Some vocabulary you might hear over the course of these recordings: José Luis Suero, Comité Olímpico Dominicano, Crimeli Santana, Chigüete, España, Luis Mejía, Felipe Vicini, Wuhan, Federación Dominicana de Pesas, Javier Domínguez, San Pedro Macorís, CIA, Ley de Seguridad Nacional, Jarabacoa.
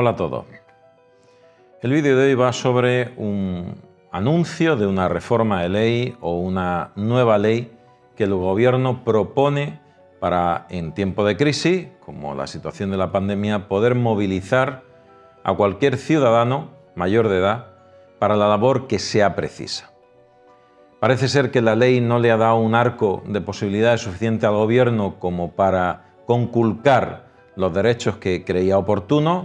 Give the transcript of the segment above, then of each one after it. Hola a todos. El vídeo de hoy va sobre un anuncio de una reforma de ley o una nueva ley que el gobierno propone para, en tiempo de crisis, como la situación de la pandemia, poder movilizar a cualquier ciudadano mayor de edad para la labor que sea precisa. Parece ser que la ley no le ha dado un arco de posibilidades suficiente al gobierno como para conculcar los derechos que creía oportunos,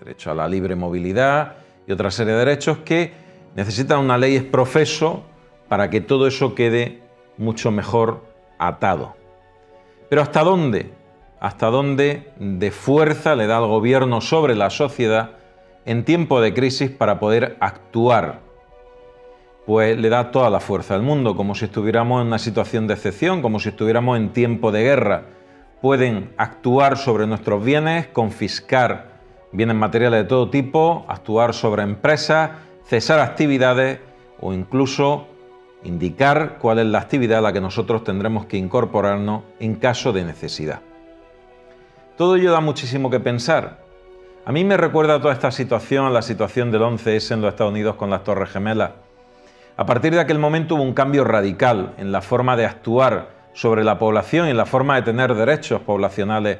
derecho a la libre movilidad y otra serie de derechos que necesitan una ley exprofeso para que todo eso quede mucho mejor atado. Pero ¿hasta dónde? ¿Hasta dónde de fuerza le da al gobierno sobre la sociedad en tiempo de crisis para poder actuar? Pues le da toda la fuerza del mundo, como si estuviéramos en una situación de excepción, como si estuviéramos en tiempo de guerra. Pueden actuar sobre nuestros bienes, confiscar bienes materiales de todo tipo, actuar sobre empresas, cesar actividades o incluso indicar cuál es la actividad a la que nosotros tendremos que incorporarnos en caso de necesidad. Todo ello da muchísimo que pensar. A mí me recuerda toda esta situación a la situación del 11S en los Estados Unidos con las Torres Gemelas. A partir de aquel momento hubo un cambio radical en la forma de actuar sobre la población y la forma de tener derechos poblacionales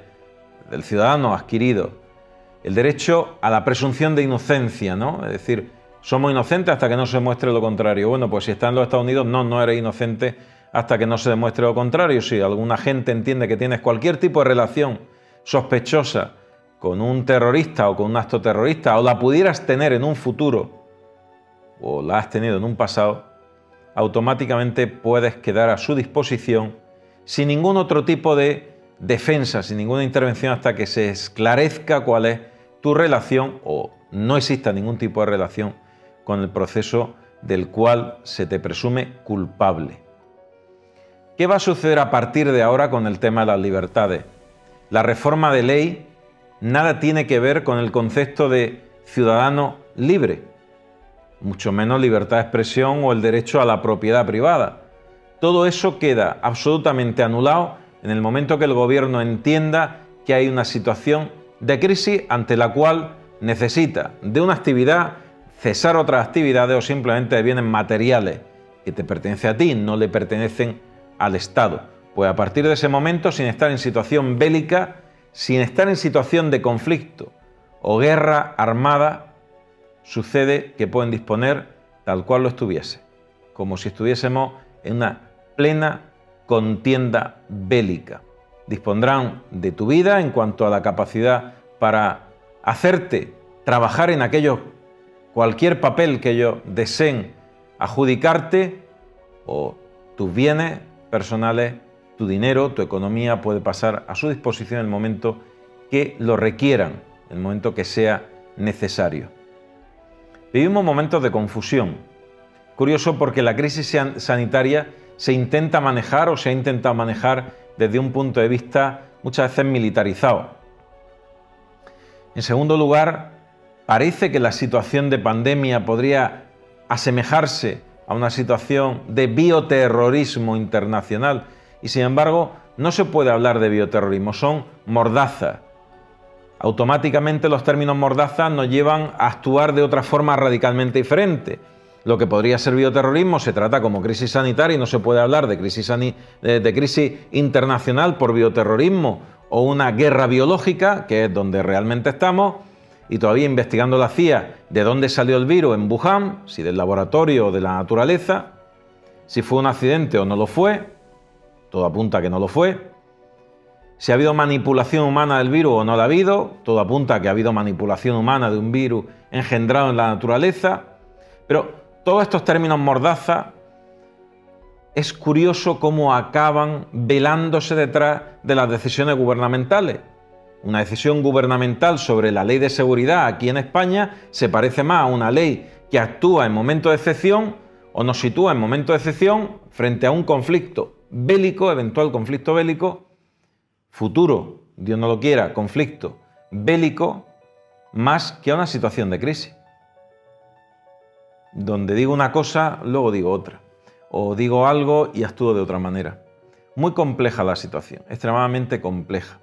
del ciudadano adquiridos. El derecho a la presunción de inocencia, ¿no? Es decir, somos inocentes hasta que no se muestre lo contrario. Bueno, pues si está en los Estados Unidos, no eres inocente hasta que no se demuestre lo contrario. Si alguna gente entiende que tienes cualquier tipo de relación sospechosa con un terrorista o con un acto terrorista, o la pudieras tener en un futuro, o la has tenido en un pasado, automáticamente puedes quedar a su disposición sin ningún otro tipo de defensa, sin ninguna intervención hasta que se esclarezca cuál es tu relación o no exista ningún tipo de relación con el proceso del cual se te presume culpable. ¿Qué va a suceder a partir de ahora con el tema de las libertades? La reforma de ley nada tiene que ver con el concepto de ciudadano libre, mucho menos libertad de expresión o el derecho a la propiedad privada. Todo eso queda absolutamente anulado en el momento que el gobierno entienda que hay una situación de crisis ante la cual necesita de una actividad, cesar otras actividades o simplemente de bienes materiales que te pertenecen a ti, no le pertenecen al Estado. Pues a partir de ese momento, sin estar en situación bélica, sin estar en situación de conflicto o guerra armada, sucede que pueden disponer tal cual lo estuviese, como si estuviésemos en una plena contienda bélica. Dispondrán de tu vida en cuanto a la capacidad para hacerte trabajar en cualquier papel que ellos deseen adjudicarte, o tus bienes personales, tu dinero, tu economía puede pasar a su disposición en el momento que lo requieran, en el momento que sea necesario. Vivimos momentos de confusión. Curioso porque la crisis sanitaria se intenta manejar o se ha intentado manejar desde un punto de vista muchas veces militarizado. En segundo lugar, parece que la situación de pandemia podría asemejarse a una situación de bioterrorismo internacional y, sin embargo, no se puede hablar de bioterrorismo, son mordazas. Automáticamente los términos mordazas nos llevan a actuar de otra forma radicalmente diferente. Lo que podría ser bioterrorismo se trata como crisis sanitaria y no se puede hablar de crisis internacional por bioterrorismo o una guerra biológica, que es donde realmente estamos, y todavía investigando la CIA de dónde salió el virus en Wuhan, si del laboratorio o de la naturaleza, si fue un accidente o no lo fue, todo apunta a que no lo fue. Si ha habido manipulación humana del virus o no la ha habido, todo apunta a que ha habido manipulación humana de un virus engendrado en la naturaleza. Pero todos estos términos mordaza, es curioso cómo acaban velándose detrás de las decisiones gubernamentales. Una decisión gubernamental sobre la ley de seguridad aquí en España se parece más a una ley que actúa en momentos de excepción o nos sitúa en momentos de excepción frente a un conflicto bélico, eventual conflicto bélico, futuro, Dios no lo quiera, conflicto bélico, más que a una situación de crisis. Donde digo una cosa, luego digo otra. O digo algo y actúo de otra manera. Muy compleja la situación, extremadamente compleja.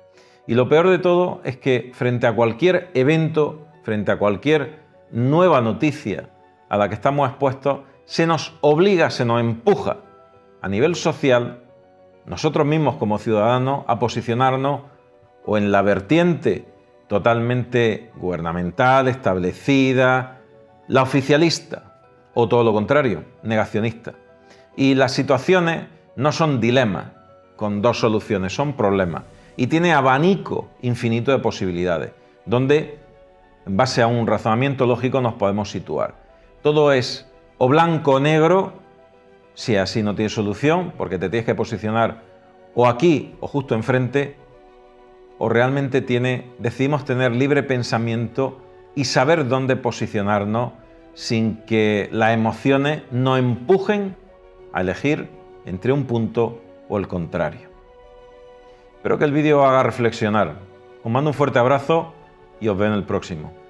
Y lo peor de todo es que frente a cualquier evento frente a cualquier nueva noticia a la que estamos expuestos, se nos obliga, se nos empuja a nivel social, nosotros mismos como ciudadanos, a posicionarnos o en la vertiente totalmente gubernamental, establecida, la oficialista, o todo lo contrario, negacionista. Y las situaciones no son dilemas con dos soluciones, son problemas. Y tiene abanico infinito de posibilidades, donde en base a un razonamiento lógico nos podemos situar. Todo es o blanco o negro, si así no tiene solución, porque te tienes que posicionar o aquí o justo enfrente, o realmente decidimos tener libre pensamiento y saber dónde posicionarnos sin que las emociones nos empujen a elegir entre un punto o el contrario. Espero que el vídeo os haga reflexionar. Os mando un fuerte abrazo y os veo en el próximo.